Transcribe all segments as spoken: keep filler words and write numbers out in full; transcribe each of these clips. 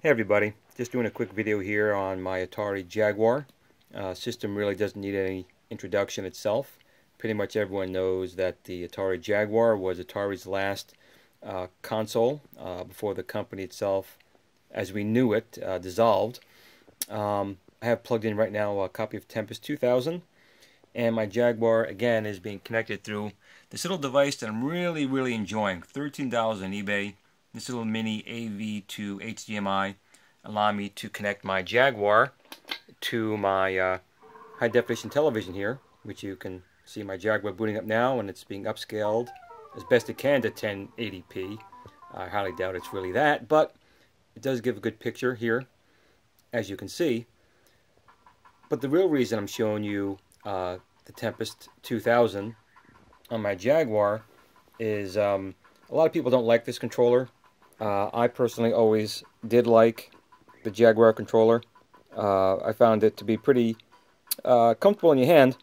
Hey everybody, just doing a quick video here on my Atari Jaguar. Uh, system really doesn't need any introduction itself. Pretty much everyone knows that the Atari Jaguar was Atari's last uh, console uh, before the company itself, as we knew it, uh, dissolved. Um, I have plugged in right now a copy of Tempest two thousand, and my Jaguar again is being connected through this little device that I'm really, really enjoying. thirteen dollars on eBay. This little mini A V to H D M I allow me to connect my Jaguar to my uh, high definition television here, which you can see my Jaguar booting up now, and it's being upscaled as best it can to ten eighty p. I highly doubt it's really that, but it does give a good picture here, as you can see. But the real reason I'm showing you uh, the Tempest two thousand on my Jaguar is um, a lot of people don't like this controller. Uh, I personally always did like the Jaguar controller. Uh, I found it to be pretty uh, comfortable in your hand,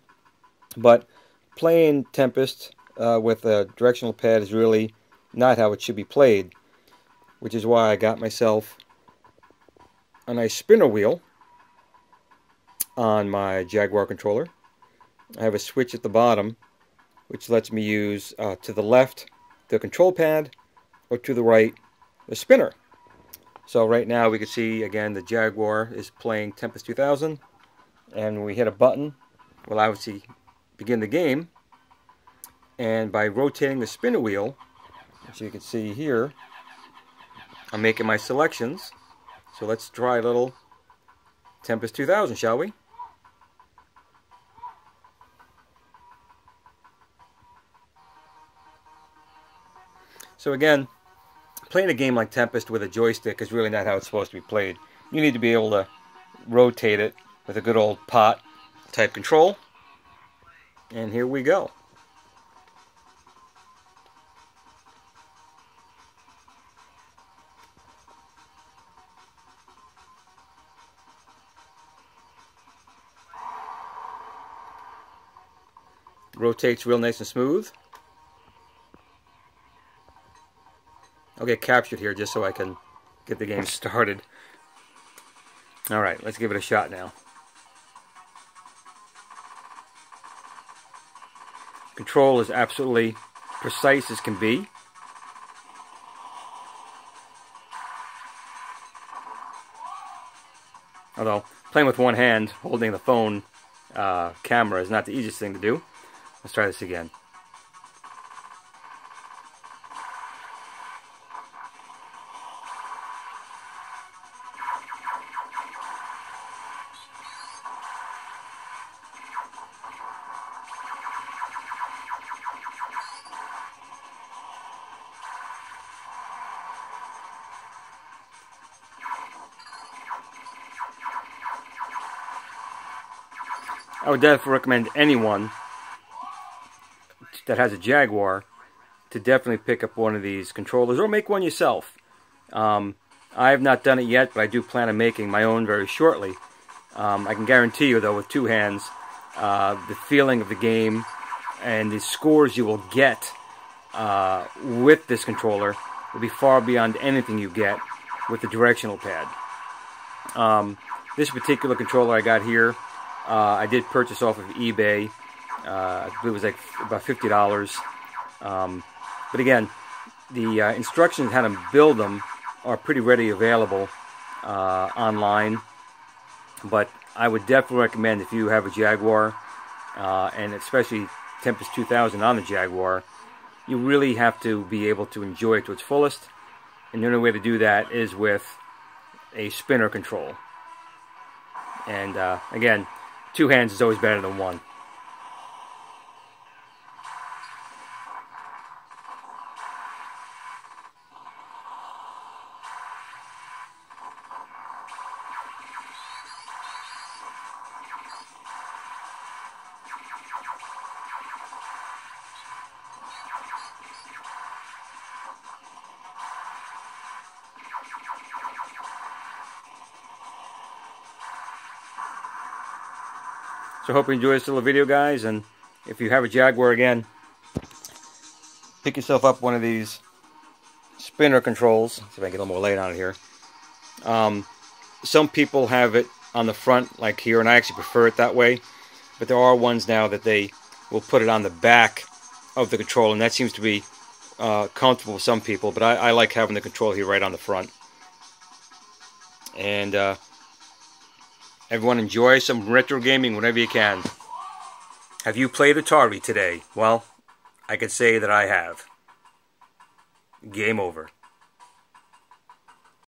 but playing Tempest uh, with a directional pad is really not how it should be played, which is why I got myself a nice spinner wheel on my Jaguar controller. I have a switch at the bottom which lets me use uh, to the left the control pad, or to the right the spinner. So right now we can see again the Jaguar is playing Tempest two thousand, and when we hit a button, we'll obviously begin the game, and by rotating the spinner wheel, which you can see here, I'm making my selections. So let's try a little Tempest two thousand, shall we? So again, playing a game like Tempest with a joystick is really not how it's supposed to be played. You need to be able to rotate it with a good old pot type control. And here we go. Rotates real nice and smooth. I'll get captured here just so I can get the game started. Alright, let's give it a shot now. Control is absolutely precise as can be. Although, playing with one hand, holding the phone uh, camera is not the easiest thing to do. Let's try this again. I would definitely recommend anyone that has a Jaguar to definitely pick up one of these controllers, or make one yourself. Um, I have not done it yet, but I do plan on making my own very shortly. Um, I can guarantee you, though, with two hands, uh, the feeling of the game and the scores you will get uh, with this controller will be far beyond anything you get with the directional pad. Um, this particular controller I got here, Uh, I did purchase off of eBay. Uh, I believe it was like about fifty dollars. Um, but again, the uh, instructions how to build them are pretty readily available uh, online. But I would definitely recommend, if you have a Jaguar, uh, and especially Tempest two thousand on the Jaguar, you really have to be able to enjoy it to its fullest. And the only way to do that is with a spinner control. And uh, again, two hands is always better than one. So hope you enjoyed this little video, guys, and if you have a Jaguar, again, pick yourself up one of these spinner controls. See if I can get a little more light on it here. Um, some people have it on the front like here, and I actually prefer it that way, but there are ones now that they will put it on the back of the controller, and that seems to be uh, comfortable for some people, but I, I like having the controller here right on the front. And uh, everyone, enjoy some retro gaming whenever you can. Have you played Atari today? Well, I could say that I have. Game over.